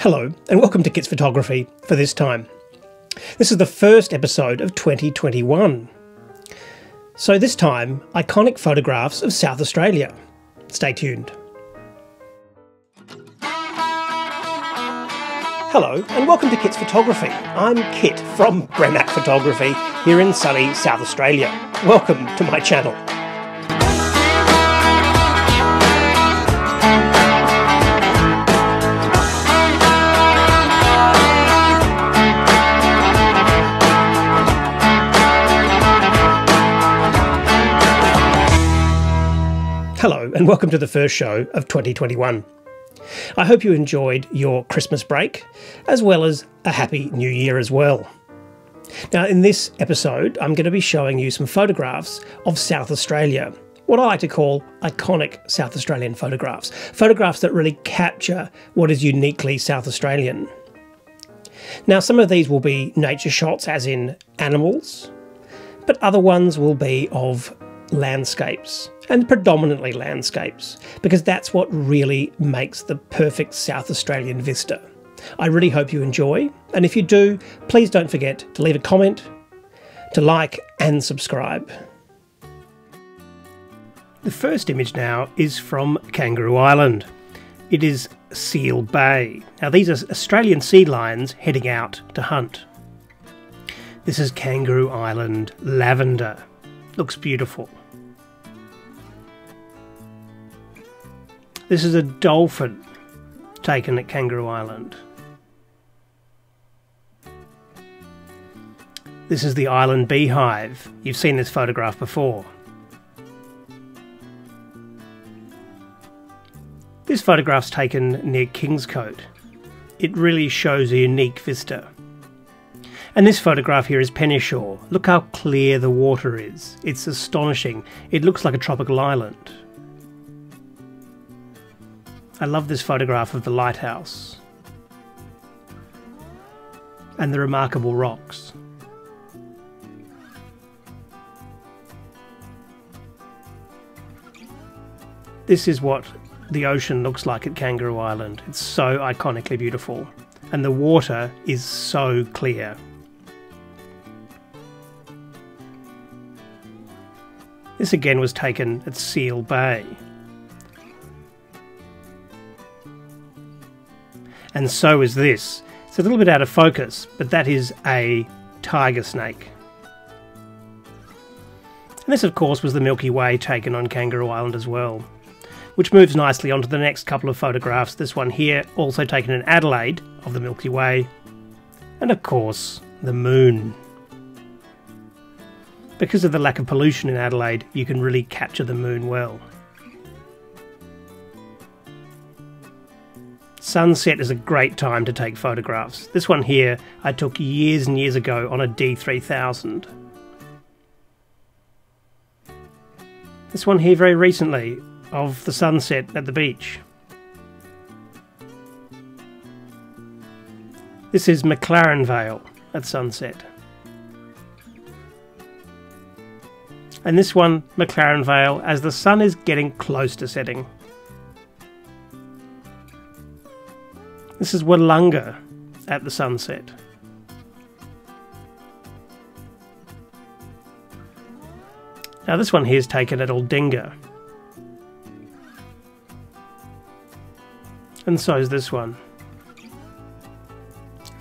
Hello and welcome to Kit's Photography for this time. This is the first episode of 2021. So this time, iconic photographs of South Australia. Stay tuned. Hello and welcome to Kit's Photography. I'm Kit from Bremac Photography here in sunny South Australia. Welcome to my channel. Hello and welcome to the first show of 2021. I hope you enjoyed your Christmas break, as well as a happy new year as well. Now in this episode, I'm going to be showing you some photographs of South Australia, what I like to call iconic South Australian photographs, photographs that really capture what is uniquely South Australian. Now some of these will be nature shots, as in animals, but other ones will be of landscapes, and predominantly landscapes, because that's what really makes the perfect South Australian vista. I really hope you enjoy, and if you do, please don't forget to leave a comment, to like and subscribe. The first image now is from Kangaroo Island. It is Seal Bay. Now these are Australian sea lions heading out to hunt. This is Kangaroo Island lavender. Looks beautiful. This is a dolphin taken at Kangaroo Island. This is the island beehive. You've seen this photograph before. This photograph's taken near Kingscote. It really shows a unique vista. And this photograph here is Penneshaw. Look how clear the water is. It's astonishing. It looks like a tropical island. I love this photograph of the lighthouse and the remarkable rocks. This is what the ocean looks like at Kangaroo Island. It's so iconically beautiful, and the water is so clear. This again was taken at Seal Bay. And so is this. It's a little bit out of focus, but that is a tiger snake. And this, of course, was the Milky Way taken on Kangaroo Island as well, which moves nicely onto the next couple of photographs. This one here, also taken in Adelaide, of the Milky Way, and of course, the moon. Because of the lack of pollution in Adelaide, you can really capture the moon well. Sunset is a great time to take photographs. This one here I took years and years ago on a D3000. This one here very recently of the sunset at the beach. This is McLaren Vale at sunset. And this one, McLaren Vale, as the sun is getting close to setting. This is Wollongong at the sunset. Now this one here is taken at Aldinga. And so is this one.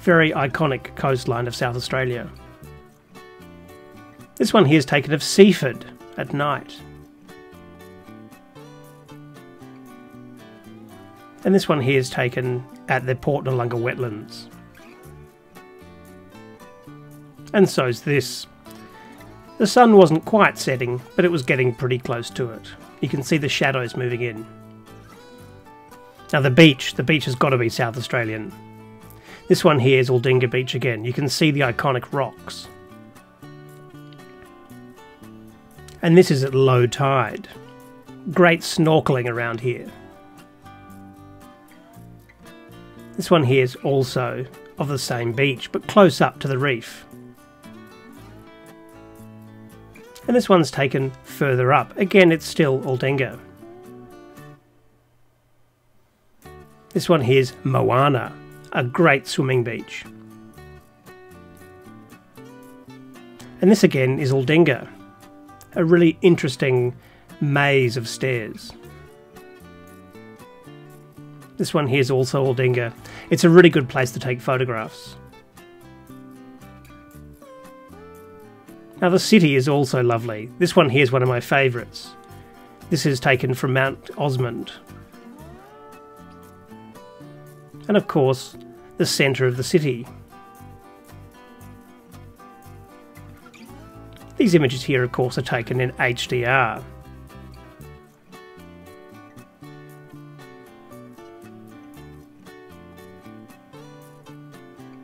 Very iconic coastline of South Australia. This one here is taken of Seaford at night. And this one here is taken at the Port Noarlunga wetlands. And so's this. The sun wasn't quite setting, but it was getting pretty close to it. You can see the shadows moving in. Now the beach has got to be South Australian. This one here is Aldinga Beach again. You can see the iconic rocks. And this is at low tide. Great snorkeling around here. This one here is also of the same beach, but close up to the reef. And this one's taken further up. Again, it's still Aldinga. This one here's Moana, a great swimming beach. And this again is Aldinga, a really interesting maze of stairs. This one here is also Aldinga. It's a really good place to take photographs. Now the city is also lovely. This one here is one of my favourites. This is taken from Mount Osmond. And of course, the centre of the city. These images here, of course, are taken in HDR.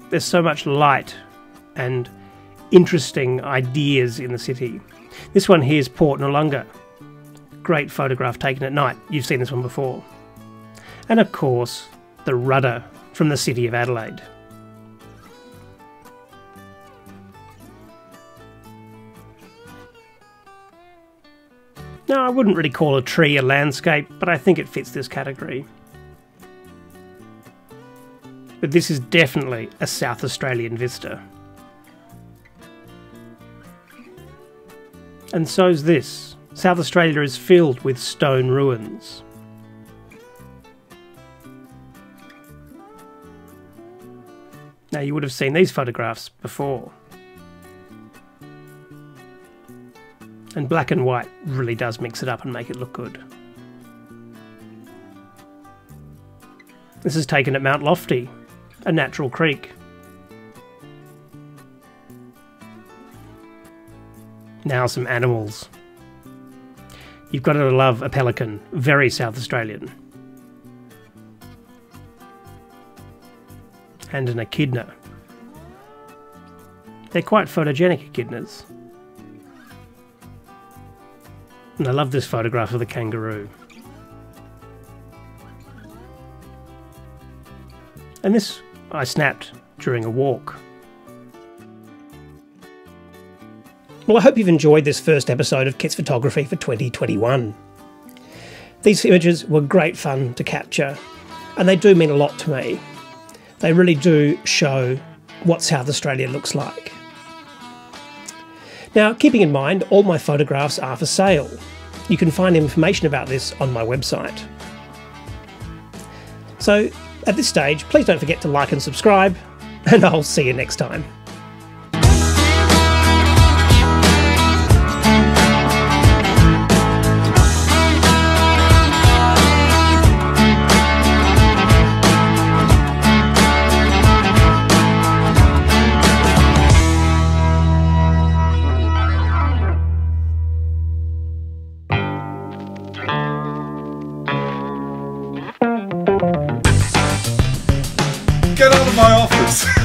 There's so much light and interesting ideas in the city. This one here is Port Noarlunga. Great photograph taken at night. You've seen this one before. And of course, the rudder from the city of Adelaide. Now, I wouldn't really call a tree a landscape, but I think it fits this category. But this is definitely a South Australian vista. And so's this. South Australia is filled with stone ruins. Now you would have seen these photographs before. And black and white really does mix it up and make it look good. This is taken at Mount Lofty, a natural creek. Now some animals. You've got to love a pelican, very South Australian. And an echidna. They're quite photogenic, echidnas. And I love this photograph of the kangaroo. And this I snapped during a walk. Well, I hope you've enjoyed this first episode of Kit's Photography for 2021. These images were great fun to capture, and they do mean a lot to me. They really do show what South Australia looks like. Now, keeping in mind, all my photographs are for sale. You can find information about this on my website. So, at this stage, please don't forget to like and subscribe, and I'll see you next time. Get out of my office!